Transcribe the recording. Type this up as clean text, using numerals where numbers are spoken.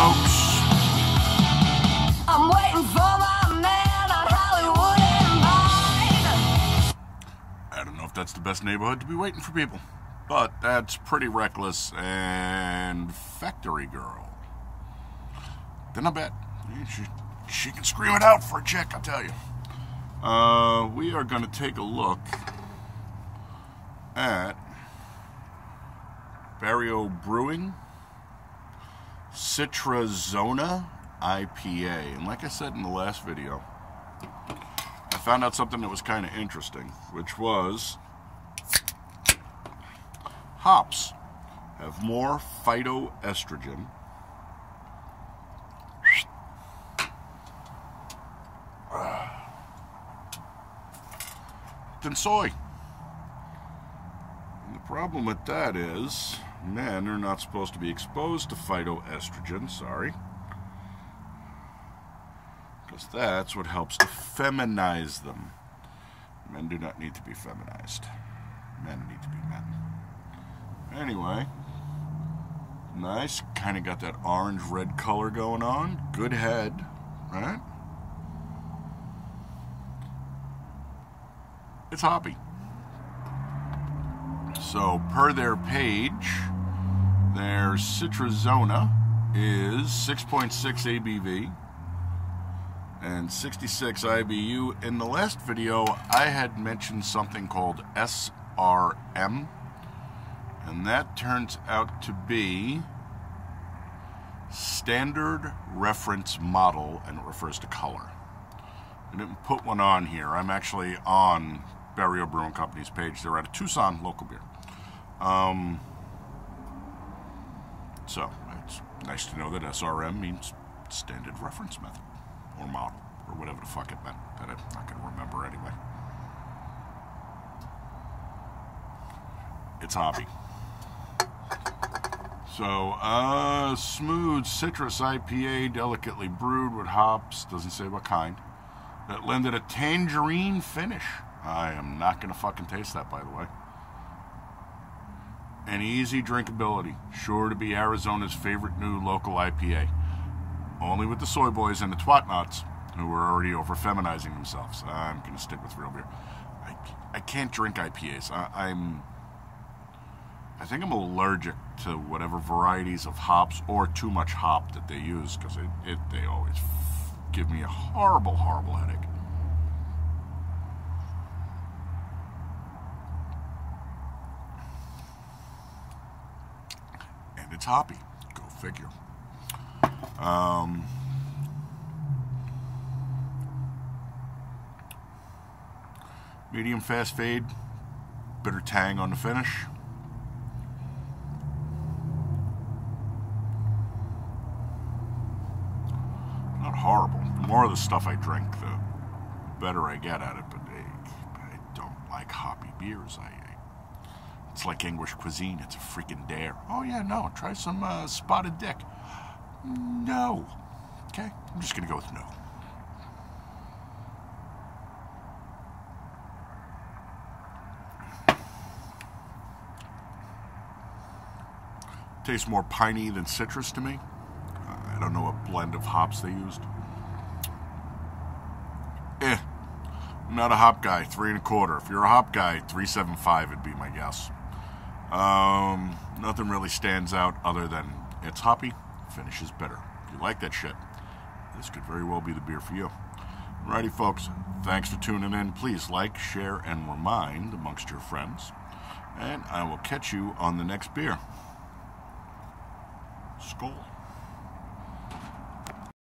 folks. I'm waiting for my man on Hollywood and Vine. I don't know if that's the best neighborhood to be waiting for people, but that's pretty reckless. And Factory Girl. Then I bet she can scream it out for a check, I'll tell you. We are going to take a look at Barrio Brewing Citrazona IPA. And like I said in the last video, I found out something that was kind of interesting, which was hops have more phytoestrogen than soy. And the problem with that is men are not supposed to be exposed to phytoestrogen, sorry, because that's what helps to feminize them. Men do not need to be feminized. Men need to be men. Anyway, nice, kind of got that orange-red color going on. Good head, right? It's hoppy. So per their page, their Citrazona is 6.6 ABV and 66 IBU. In the last video, I had mentioned something called SRM, and that turns out to be Standard Reference Model, and it refers to color. I didn't put one on here. I'm actually on Barrio Brewing Company's page. They're out of Tucson, local beer. So it's nice to know that SRM means Standard Reference Method or Model or whatever the fuck it meant. That I'm not going to remember anyway. It's hoppy. So, smooth citrus IPA, delicately brewed with hops. Doesn't say what kind. That lend it a tangerine finish. I am not going to fucking taste that, by the way. An easy drinkability. Sure to be Arizona's favorite new local IPA. Only with the soy boys and the twat knots who were already over-feminizing themselves. I'm going to stick with real beer. I can't drink IPAs. I think I'm allergic to whatever varieties of hops or too much hop that they use, because they always give me a horrible, horrible headache. And it's hoppy. Go figure. Medium fast fade. Bitter tang on the finish. Horrible. The more of the stuff I drink, the better I get at it, but I don't like hoppy beers. It's like English cuisine. It's a freaking dare. Oh, yeah, no. Try some spotted dick. No. Okay? I'm just going to go with no. Tastes more piney than citrus to me. I don't know what blend of hops they used. I'm not a hop guy. 3.25. If you're a hop guy, 3.75 would be my guess. Nothing really stands out other than it's hoppy. Finish is better. If you like that shit, this could very well be the beer for you. Alrighty, folks. Thanks for tuning in. Please like, share, and remind amongst your friends. And I will catch you on the next beer. Skol.